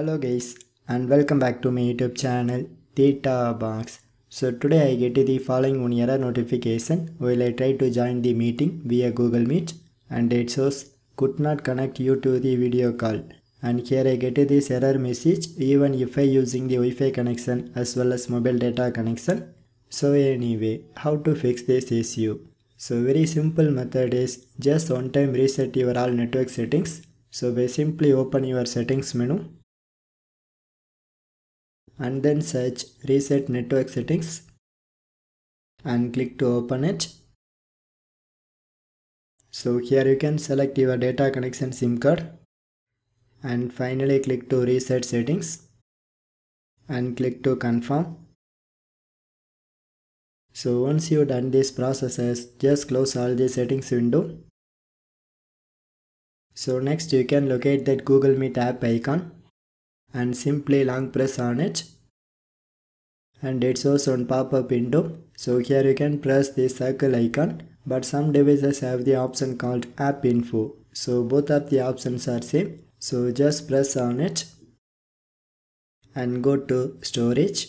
Hello guys and welcome back to my YouTube channel Theta Box. So today I get the following one error notification while I try to join the meeting via Google Meet, and it shows could not connect you to the video call. And here I get this error message even if I using the Wi-Fi connection as well as mobile data connection. So anyway, how to fix this issue? So very simple method is just one time reset your all network settings. So by simply open your settings menu and then search reset network settings and click to open it. So here you can select your data connection SIM card and finally click to reset settings and click to confirm. So once you done these processes, just close all the settings window. So next you can locate that Google Meet app icon and simply long press on it, and it shows on pop-up window. So here you can press the circle icon, but some devices have the option called app info. So both of the options are same. So just press on it and go to storage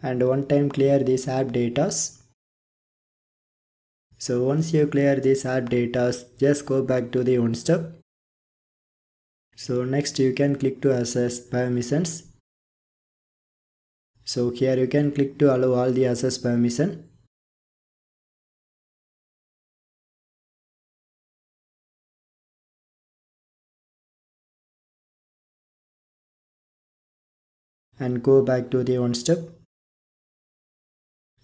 and one time clear this app datas. So once you clear this app datas, just go back to the one step. So next you can click to access permissions. So here you can click to allow all the access permission. And go back to the one step.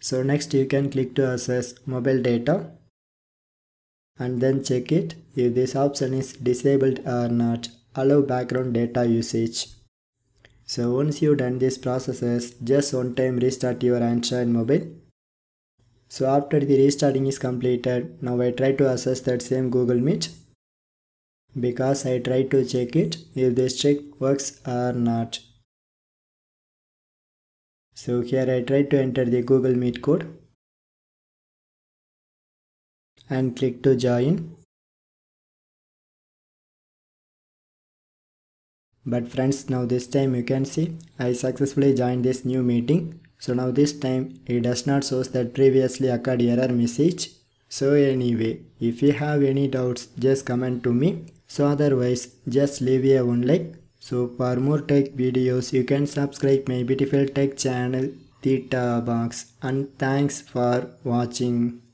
So next you can click to access mobile data and then check it if this option is disabled or not. Allow background data usage. So once you done these processes, just one time restart your Android mobile. So after the restarting is completed, now I try to access that same Google Meet because I try to check it if this check works or not. So here I try to enter the Google Meet code and click to join. But friends, now this time you can see I successfully joined this new meeting. So now this time it does not show that previously occurred error message. So anyway, if you have any doubts, just comment to me. So otherwise, just leave a one like. So for more tech videos, you can subscribe my beautiful tech channel Theta Box, and thanks for watching.